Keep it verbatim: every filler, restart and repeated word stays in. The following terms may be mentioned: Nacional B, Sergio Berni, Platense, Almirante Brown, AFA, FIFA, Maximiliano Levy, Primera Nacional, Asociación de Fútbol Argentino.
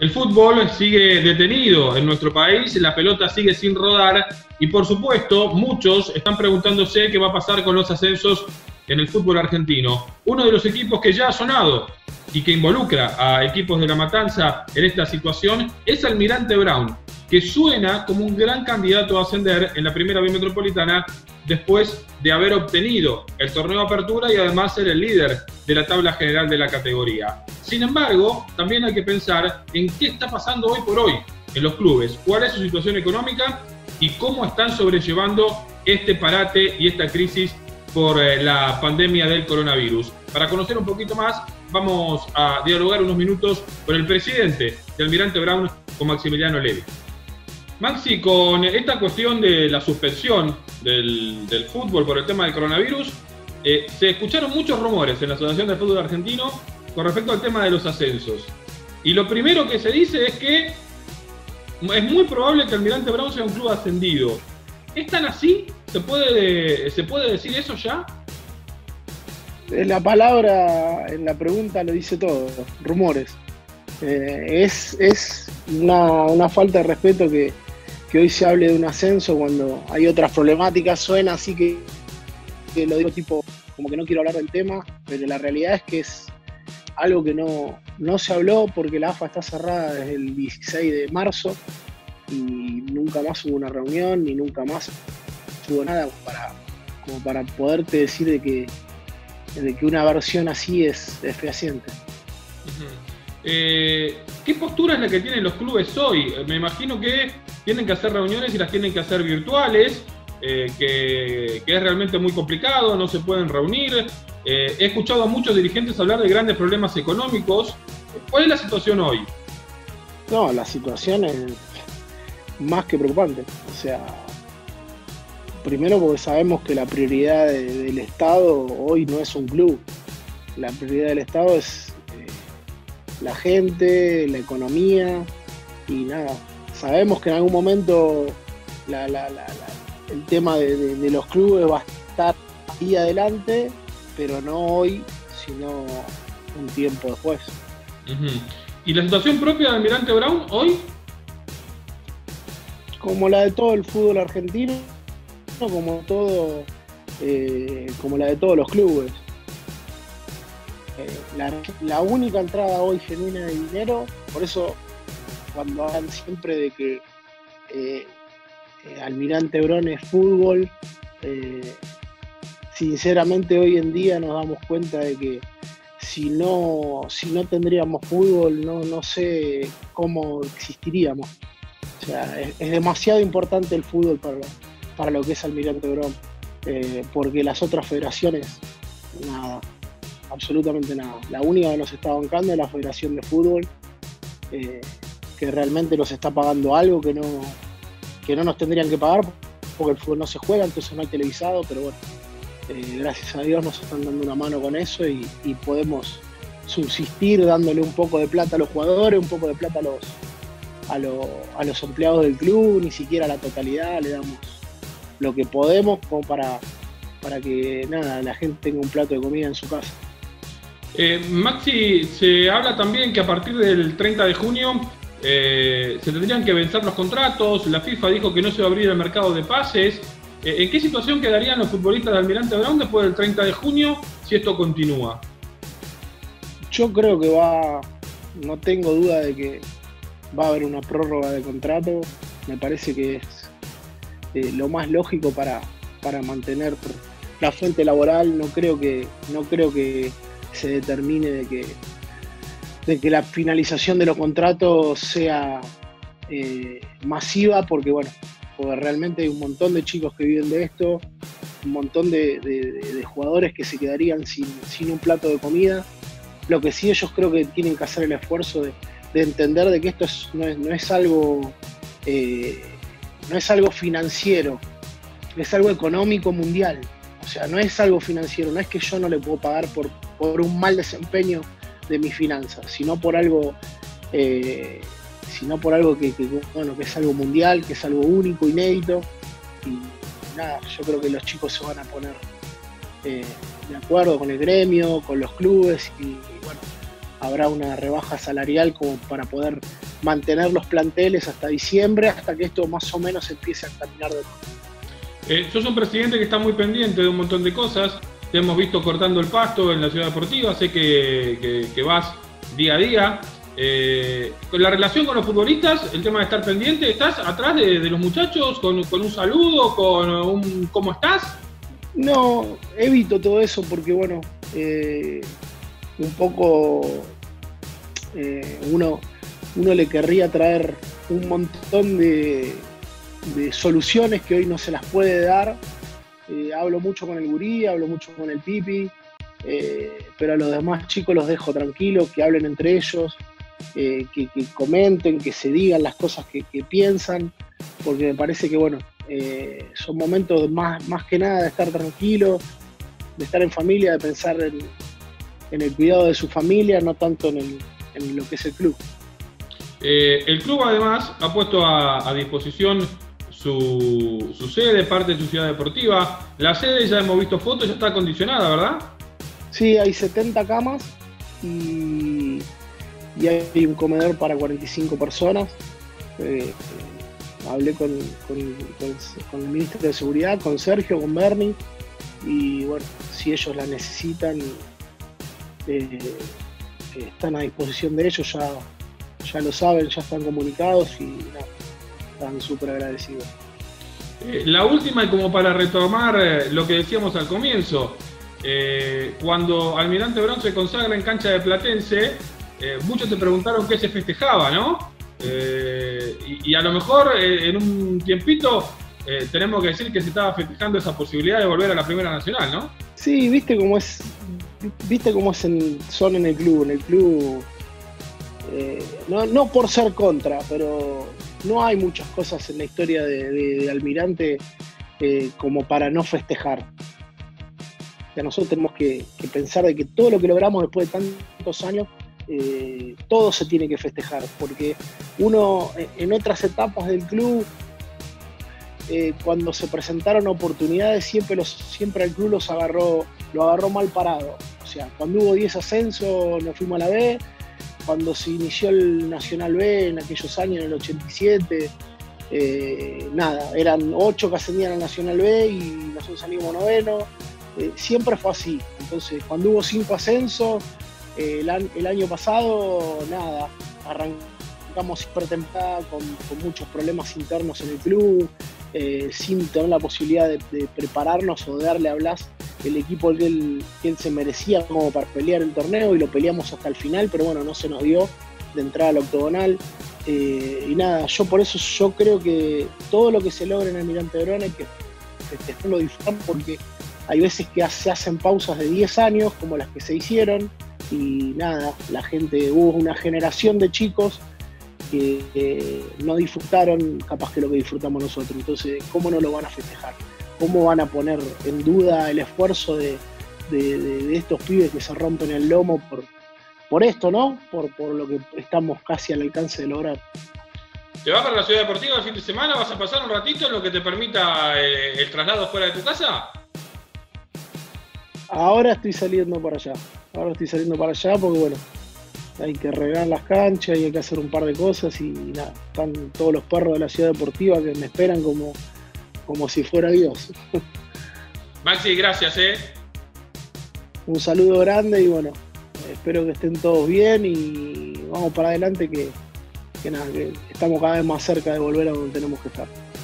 El fútbol sigue detenido en nuestro país, la pelota sigue sin rodar y, por supuesto, muchos están preguntándose qué va a pasar con los ascensos en el fútbol argentino. Uno de los equipos que ya ha sonado y que involucra a equipos de La Matanza en esta situación es Almirante Brown, que suena como un gran candidato a ascender en la Primera B Metropolitana después de haber obtenido el torneo de apertura y además ser el líder de la tabla general de la categoría. Sin embargo, también hay que pensar en qué está pasando hoy por hoy en los clubes, cuál es su situación económica y cómo están sobrellevando este parate y esta crisis por la pandemia del coronavirus. Para conocer un poquito más, vamos a dialogar unos minutos con el presidente de Almirante Brown, con Maximiliano Levy. Maxi, con esta cuestión de la suspensión del, del fútbol por el tema del coronavirus, eh, se escucharon muchos rumores en la Asociación de Fútbol Argentino con respecto al tema de los ascensos. Y lo primero que se dice es que es muy probable que Almirante Brown sea un club ascendido. ¿Es tan así? ¿Se puede, se puede decir eso ya? La palabra en la pregunta lo dice todo, rumores. Eh, es es una, una falta de respeto que, que hoy se hable de un ascenso cuando hay otras problemáticas. Suena así que, que lo digo tipo como que no quiero hablar del tema, pero la realidad es que es algo que no, no se habló porque la A F A está cerrada desde el dieciséis de marzo y nunca más hubo una reunión ni nunca más hubo nada para, como para poderte decir de que, de que una versión así es, es fehaciente. Uh-huh. Eh, ¿Qué postura es la que tienen los clubes hoy? Me imagino que tienen que hacer reuniones y las tienen que hacer virtuales, eh, que, que es realmente muy complicado, no se pueden reunir. Eh, he escuchado a muchos dirigentes hablar de grandes problemas económicos. ¿Cuál es la situación hoy? No, la situación es más que preocupante. O sea, primero porque sabemos que la prioridad de, del Estado hoy no es un club. La prioridad del Estado es la gente, la economía y nada. Sabemos que en algún momento la, la, la, la, el tema de, de, de los clubes va a estar ahí adelante, pero no hoy, sino un tiempo después. Uh-huh. ¿Y la situación propia de Almirante Brown hoy? Como la de todo el fútbol argentino, como, todo, eh, como la de todos los clubes. La, la única entrada hoy genuina de dinero, por eso cuando hablan siempre de que eh, eh, Almirante Brown es fútbol, eh, sinceramente hoy en día nos damos cuenta de que si no, si no tendríamos fútbol no, no sé cómo existiríamos. O sea, es, es demasiado importante el fútbol para, para lo que es Almirante Brown, eh, porque las otras federaciones, nada. Absolutamente nada. La única que nos está bancando es la Federación de Fútbol, eh, que realmente nos está pagando algo que no, que no nos tendrían que pagar porque el fútbol no se juega, entonces no hay televisado, pero bueno, eh, gracias a Dios nos están dando una mano con eso y, y podemos subsistir dándole un poco de plata a los jugadores, un poco de plata a los, a los, a los empleados del club, ni siquiera a la totalidad, le damos lo que podemos como para, para que nada, la gente tenga un plato de comida en su casa. Eh, Maxi, se habla también que a partir del treinta de junio eh, se tendrían que vencer los contratos, la FIFA dijo que no se va a abrir el mercado de pases. Eh, ¿En qué situación quedarían los futbolistas de Almirante Brown después del treinta de junio si esto continúa? Yo creo que va, no tengo duda de que va a haber una prórroga de contrato, me parece que es eh, lo más lógico para, para mantener la fuente laboral, no creo que... No creo que se determine de que, de que la finalización de los contratos sea eh, masiva, porque bueno, porque realmente hay un montón de chicos que viven de esto, un montón de, de, de jugadores que se quedarían sin, sin un plato de comida. Lo que sí ellos creo que tienen que hacer el esfuerzo de, de entender de que esto es, no, es, no es algo eh, no es algo financiero, es algo económico mundial. O sea, no es algo financiero, no es que yo no le puedo pagar por, por un mal desempeño de mis finanzas, sino por algo, eh, sino por algo que, que, bueno, que es algo mundial, que es algo único, inédito. Y nada, yo creo que los chicos se van a poner eh, de acuerdo con el gremio, con los clubes y, y bueno, habrá una rebaja salarial como para poder mantener los planteles hasta diciembre, hasta que esto más o menos empiece a caminar de nuevo. Eh, sos un presidente que está muy pendiente de un montón de cosas. Te hemos visto cortando el pasto en la Ciudad Deportiva, sé que, que, que vas día a día. Eh, con la relación con los futbolistas, el tema de estar pendiente, ¿estás atrás de, de los muchachos con, con un saludo, con un ¿cómo estás? No, evito todo eso porque, bueno, eh, un poco eh, uno, uno le querría traer un montón de... de soluciones que hoy no se las puede dar. Eh, hablo mucho con el gurí, hablo mucho con el pipi, eh, pero a los demás chicos los dejo tranquilos, que hablen entre ellos, eh, que, que comenten, que se digan las cosas que, que piensan, porque me parece que, bueno, eh, son momentos más, más que nada de estar tranquilo, de estar en familia, de pensar en, en el cuidado de su familia, no tanto en, el, en lo que es el club. Eh, el club además ha puesto a, a disposición su, su sede, parte de su ciudad deportiva. La sede, ya hemos visto fotos, ya está acondicionada, ¿verdad? Sí, hay setenta camas y, y hay un comedor para cuarenta y cinco personas. Eh, eh, hablé con, con, con, con el ministro de Seguridad, con Sergio, con Berni, y bueno, si ellos la necesitan, eh, están a disposición de ellos. Ya Ya lo saben, ya están comunicados y no, están súper agradecidos. Eh, la última, y como para retomar eh, lo que decíamos al comienzo, eh, cuando Almirante Brown se consagra en cancha de Platense, eh, muchos te preguntaron qué se festejaba, ¿no? Eh, y, y a lo mejor eh, en un tiempito eh, tenemos que decir que se estaba festejando esa posibilidad de volver a la Primera Nacional, ¿no? Sí, viste cómo es, viste cómo es en, son en el club, en el club... Eh, no, no por ser contra, pero no hay muchas cosas en la historia de, de, de Almirante eh, como para no festejar. O sea, nosotros tenemos que, que pensar de que todo lo que logramos después de tantos años, eh, todo se tiene que festejar, porque uno en otras etapas del club, eh, cuando se presentaron oportunidades, siempre, los, siempre el club los agarró, lo agarró mal parado. O sea, cuando hubo diez ascensos nos fuimos a la B. Cuando se inició el Nacional B en aquellos años, en el ochenta y siete, eh, nada, eran ocho que ascendían al Nacional B y nosotros salimos noveno. Eh, siempre fue así. Entonces, cuando hubo cinco ascensos, eh, el, el año pasado, nada, arrancamos pretemporada con, con muchos problemas internos en el club, eh, sin tener la posibilidad de, de prepararnos o de darle a Blas el equipo que él, que él se merecía como para pelear el torneo, y lo peleamos hasta el final, pero bueno, no se nos dio de entrada al octogonal. Eh, y nada, yo por eso yo creo que todo lo que se logra en Almirante Brown hay que festejarlo, disfrutarlo, porque hay veces que se hacen pausas de diez años, como las que se hicieron, y nada, la gente, hubo una generación de chicos que eh, no disfrutaron capaz que lo que disfrutamos nosotros. Entonces, ¿cómo no lo van a festejar? ¿Cómo van a poner en duda el esfuerzo de, de, de, de estos pibes que se rompen el lomo por, por esto, ¿no? Por, por lo que estamos casi al alcance de lograr. ¿Te vas para la Ciudad Deportiva el fin de semana? ¿Vas a pasar un ratito en lo que te permita eh, el traslado fuera de tu casa? Ahora estoy saliendo para allá. Ahora estoy saliendo para allá porque, bueno, hay que regar las canchas y hay que hacer un par de cosas. Y, y nada, están todos los perros de la Ciudad Deportiva que me esperan como... como si fuera Dios. Maxi, gracias, ¿eh? Un saludo grande y bueno, espero que estén todos bien y vamos para adelante que, que, nada, que estamos cada vez más cerca de volver a donde tenemos que estar.